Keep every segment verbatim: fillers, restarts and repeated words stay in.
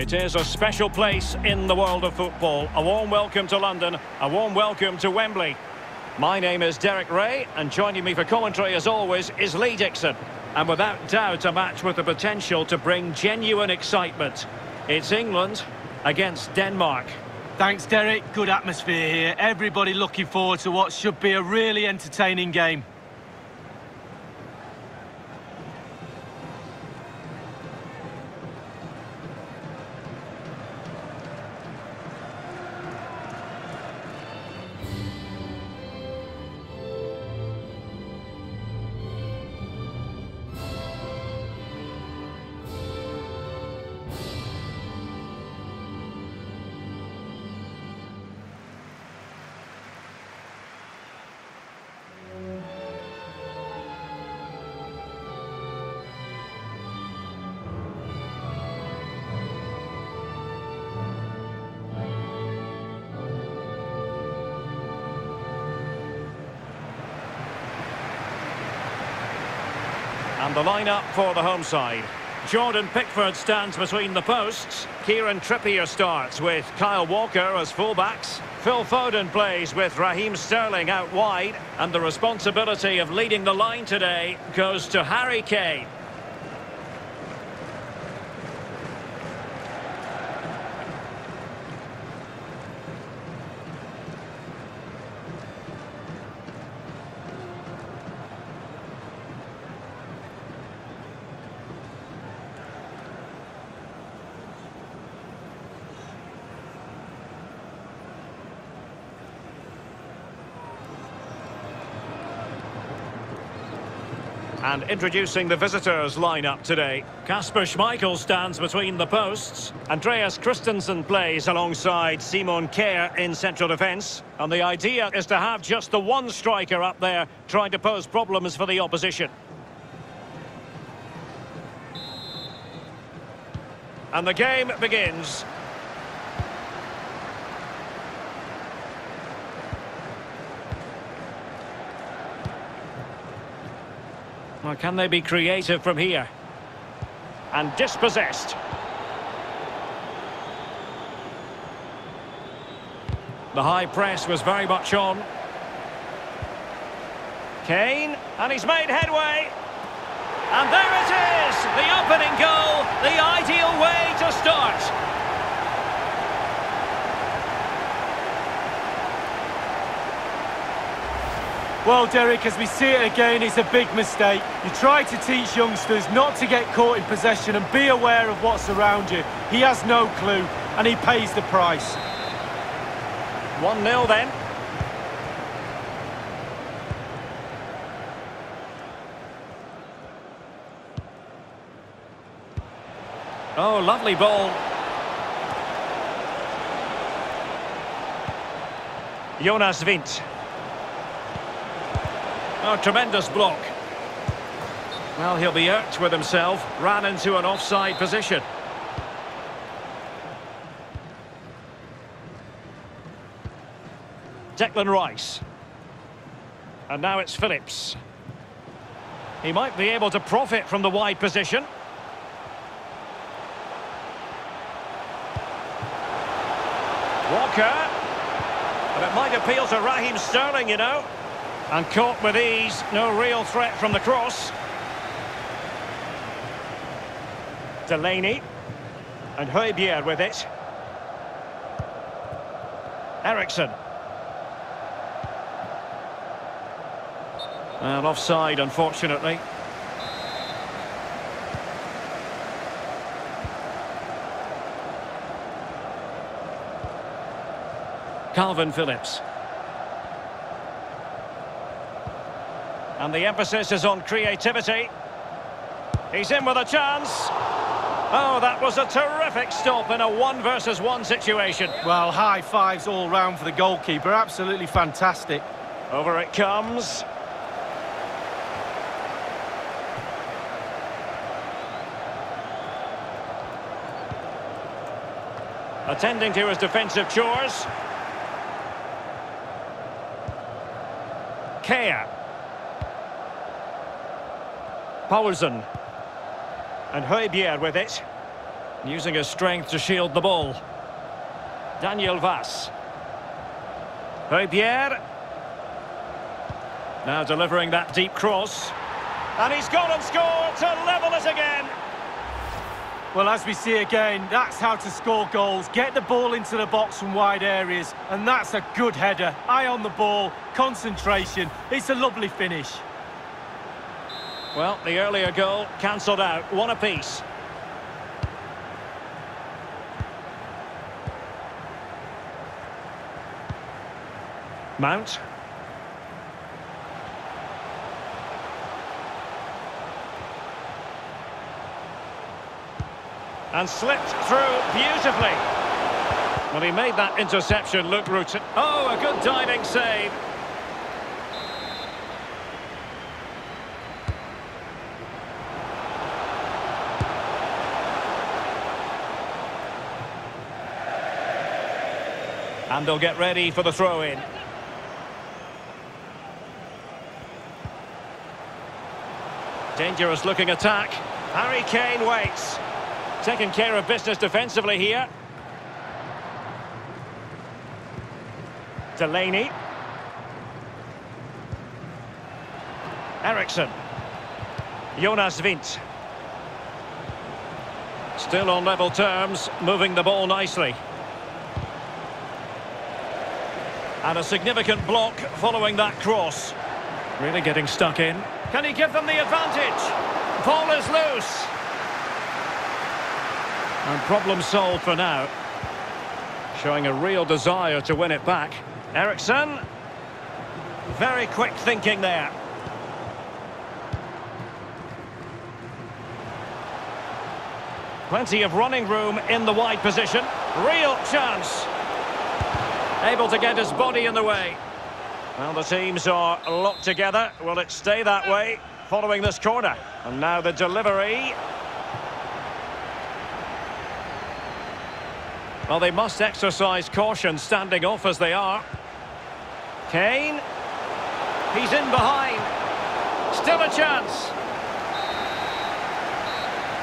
It is a special place in the world of football. A warm welcome to London, a warm welcome to Wembley. My name is Derek Ray, and joining me for commentary, as always, is Lee Dixon. And without doubt, a match with the potential to bring genuine excitement. It's England against Denmark. Thanks, Derek. Good atmosphere here. Everybody looking forward to what should be a really entertaining game. And the lineup for the home side. Jordan Pickford stands between the posts. Kieran Trippier starts with Kyle Walker as fullbacks. Phil Foden plays with Raheem Sterling out wide. And the responsibility of leading the line today goes to Harry Kane. And introducing the visitors' lineup today. Kasper Schmeichel stands between the posts. Andreas Christensen plays alongside Simon Kjaer in central defence. And the idea is to have just the one striker up there trying to pose problems for the opposition. And the game begins. Well, can they be creative from here? And dispossessed. The high press was very much on. Kane, and he's made headway. And there it is, the opening goal, the ideal way to start. Well, Derek, as we see it again, it's a big mistake. You try to teach youngsters not to get caught in possession and be aware of what's around you. He has no clue, and he pays the price. one nil then. Oh, lovely ball. Jonas Wind. Oh, tremendous block. Well, he'll be irked with himself. Ran into an offside position. Declan Rice. And now it's Phillips. He might be able to profit from the wide position. Walker. But it might appeal to Raheem Sterling, you know. And caught with ease, no real threat from the cross. Delaney. And Højbjerg with it. Ericsson. And offside, unfortunately. Calvin Phillips. And the emphasis is on creativity. He's in with a chance. Oh, that was a terrific stop in a one versus one situation. Well, high fives all round for the goalkeeper. Absolutely fantastic. Over it comes. Attending to his defensive chores. Kea. Poulsen. And Højbjerg with it. using his strength to shield the ball. Daniel Vass. Højbjerg. Now delivering that deep cross. And he's gone and scored to level it again. Well, as we see again, that's how to score goals. Get the ball into the box from wide areas. And that's a good header. Eye on the ball, concentration. It's a lovely finish. Well, the earlier goal cancelled out. One apiece. Mount. And slipped through beautifully. Well, he made that interception look routine. Oh, a good diving save. And they'll get ready for the throw-in. Dangerous looking attack. Harry Kane waits. Taking care of business defensively here. Delaney. Ericsson. Jonas Wind. Still on level terms, moving the ball nicely. And a significant block following that cross. Really getting stuck in. Can he give them the advantage? Ball is loose. And problem solved for now. Showing a real desire to win it back. Ericsson. Very quick thinking there. Plenty of running room in the wide position. Real chance. Able to get his body in the way. Well, the teams are locked together. Will it stay that way following this corner? And now the delivery. Well, they must exercise caution standing off as they are. Kane. He's in behind. Still a chance.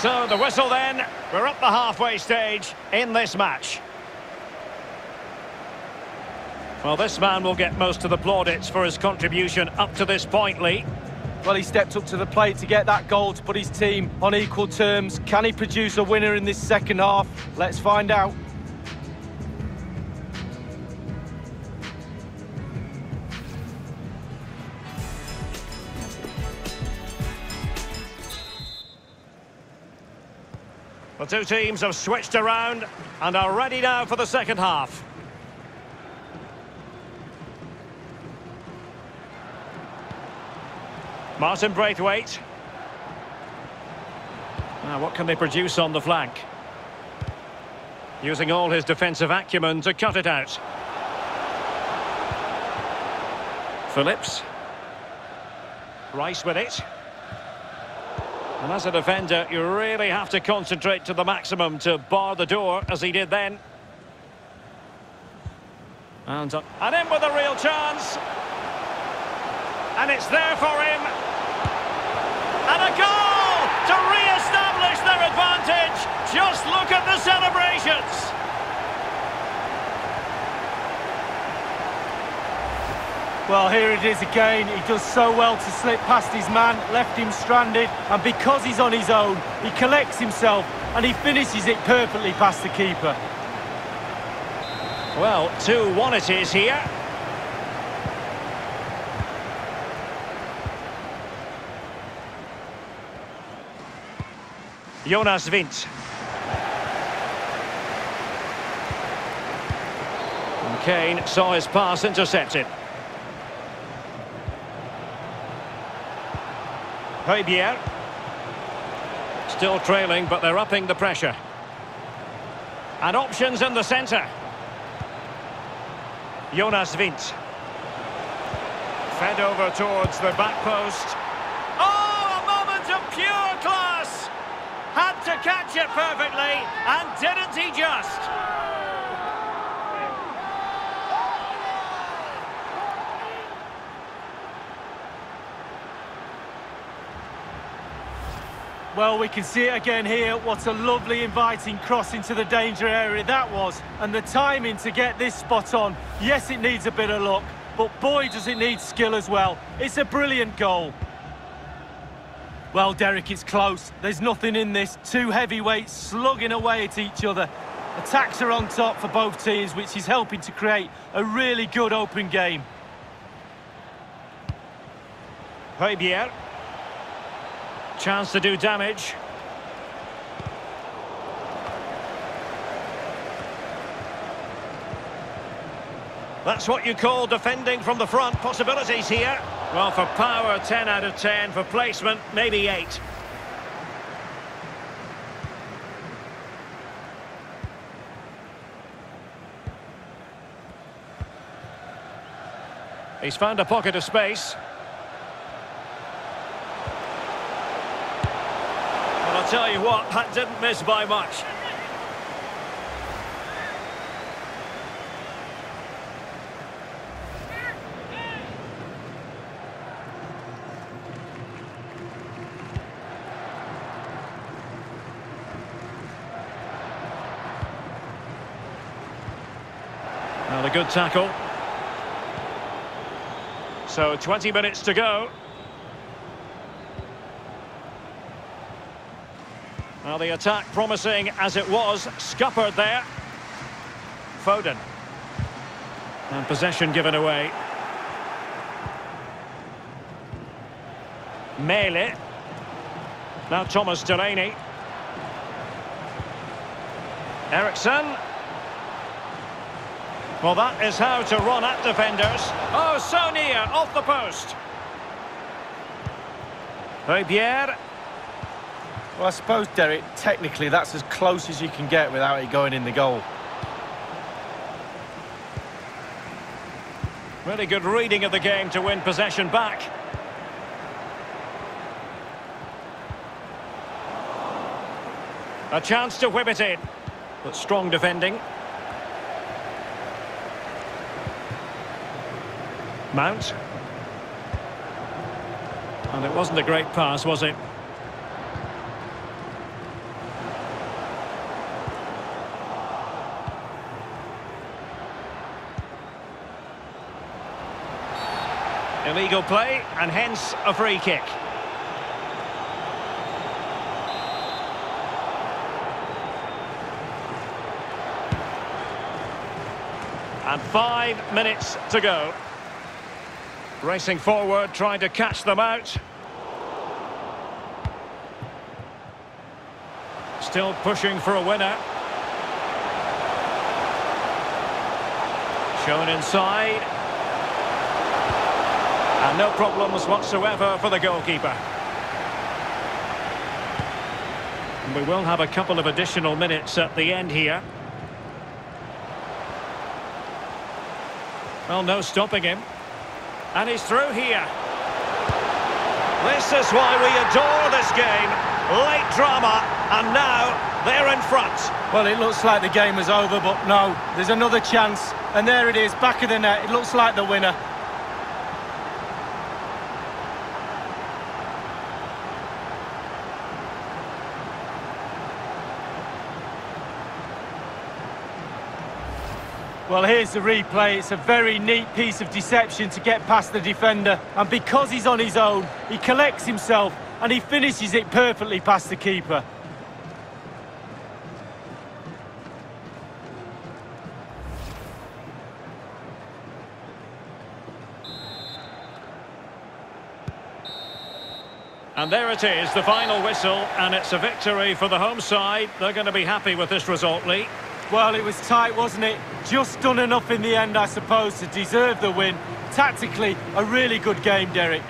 So the whistle then. We're up the halfway stage in this match. Well, this man will get most of the plaudits for his contribution up to this point, Lee. Well, he stepped up to the plate to get that goal to put his team on equal terms. Can he produce a winner in this second half? Let's find out. The two teams have switched around and are ready now for the second half. Martin Braithwaite. Now, what can they produce on the flank? Using all his defensive acumen to cut it out. Phillips. Rice with it. And as a defender, you really have to concentrate to the maximum to bar the door, as he did then. And, uh, and in with a real chance. And it's there for him. And a goal to re-establish their advantage. Just look at the celebrations. Well, here it is again. He does so well to slip past his man, left him stranded, and because he's on his own, he collects himself and he finishes it perfectly past the keeper. Well, two one it is here. Jonas Wind. And Kane saw his pass intercepted. Højbjerg. Still trailing, but they're upping the pressure. And options in the centre. Jonas Wind. Fed over towards the back post. Oh, a moment of pure class! Had to catch it perfectly, and didn't he just? Well, we can see it again here. What a lovely inviting cross into the danger area that was. And the timing to get this spot on. Yes, it needs a bit of luck, but boy, does it need skill as well. It's a brilliant goal. Well, Derek, it's close. There's nothing in this. Two heavyweights slugging away at each other. Attacks are on top for both teams, which is helping to create a really good open game. Højbjerg. Chance to do damage. That's what you call defending from the front. Possibilities here. Well, for power, ten out of ten. For placement, maybe eight. He's found a pocket of space. And I'll tell you what, that didn't miss by much. Another good tackle. So twenty minutes to go. Well, the attack promising as it was, scuppered there. Foden. And possession given away. Mele. Now Thomas Delaney. Ericsson. Well, that is how to run at defenders. Oh, so near, off the post. Højbjerg. Well, I suppose, Derek, technically that's as close as you can get without it going in the goal. Really good reading of the game to win possession back. A chance to whip it in, but strong defending. Mount. And it wasn't a great pass, was it? Illegal play, and hence a free kick. And five minutes to go. Racing forward, trying to catch them out. Still pushing for a winner. Shown inside. And no problems whatsoever for the goalkeeper. And we will have a couple of additional minutes at the end here. Well, no stopping him. And he's through here. This is why we adore this game. Late drama, and now they're in front. Well, it looks like the game is over, but no, there's another chance. And there it is, back of the net. It looks like the winner. Well, here's the replay. It's a very neat piece of deception to get past the defender. And because he's on his own, he collects himself and he finishes it perfectly past the keeper. And there it is, the final whistle, and it's a victory for the home side. They're going to be happy with this result, Lee. Well, it was tight, wasn't it? Just done enough in the end, I suppose, to deserve the win. Tactically, a really good game, Derek.